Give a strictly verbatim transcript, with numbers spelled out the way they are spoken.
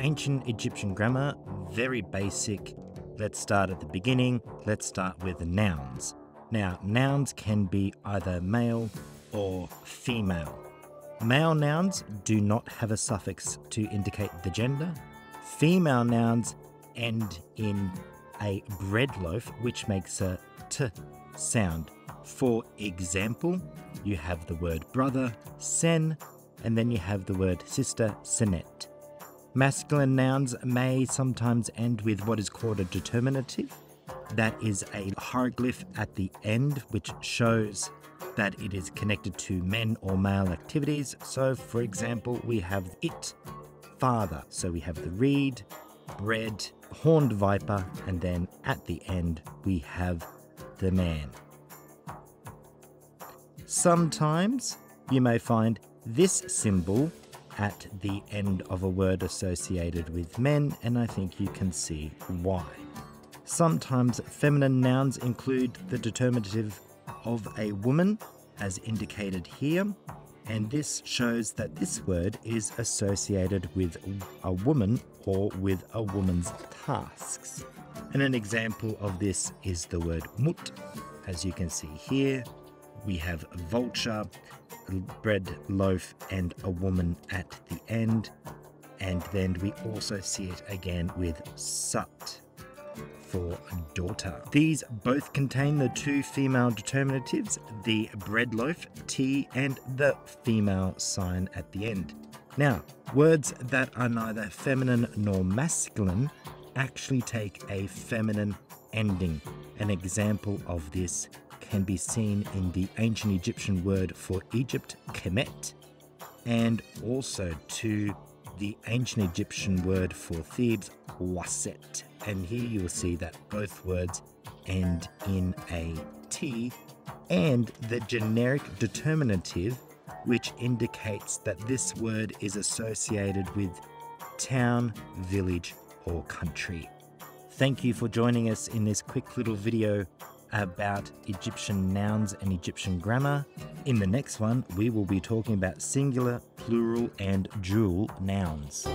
ancient Egyptian grammar, very basic. Let's start at the beginning. Let's start with nouns. Now, nouns can be either male or female. Male nouns do not have a suffix to indicate the gender. Female nouns end in a bread loaf, which makes a t sound. For example, you have the word brother, sen, and then you have the word sister, senet. Masculine nouns may sometimes end with what is called a determinative. That is a hieroglyph at the end, which shows that it is connected to men or male activities. So, for example, we have it, father. So we have the reed, bread, horned viper, and then at the end we have the man. Sometimes you may find this symbol at the end of a word associated with men, and I think you can see why. Sometimes feminine nouns include the determinative of a woman, as indicated here, and this shows that this word is associated with a woman or with a woman's tasks. And an example of this is the word mut. As you can see here, we have vulture, bread loaf, and a woman at the end. And then we also see it again with sut for daughter. These both contain the two female determinatives, the bread loaf, t, and the female sign at the end. Now, words that are neither feminine nor masculine actually take a feminine ending. An example of this can be seen in the ancient Egyptian word for Egypt, Kemet, and also to the ancient Egyptian word for Thebes, Waset. And here you will see that both words end in a T and the generic determinative, which indicates that this word is associated with town, village, or country. Thank you for joining us in this quick little video about Egyptian nouns and Egyptian grammar. In the next one, we will be talking about singular, plural, and dual nouns.